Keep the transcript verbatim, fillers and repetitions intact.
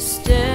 stay.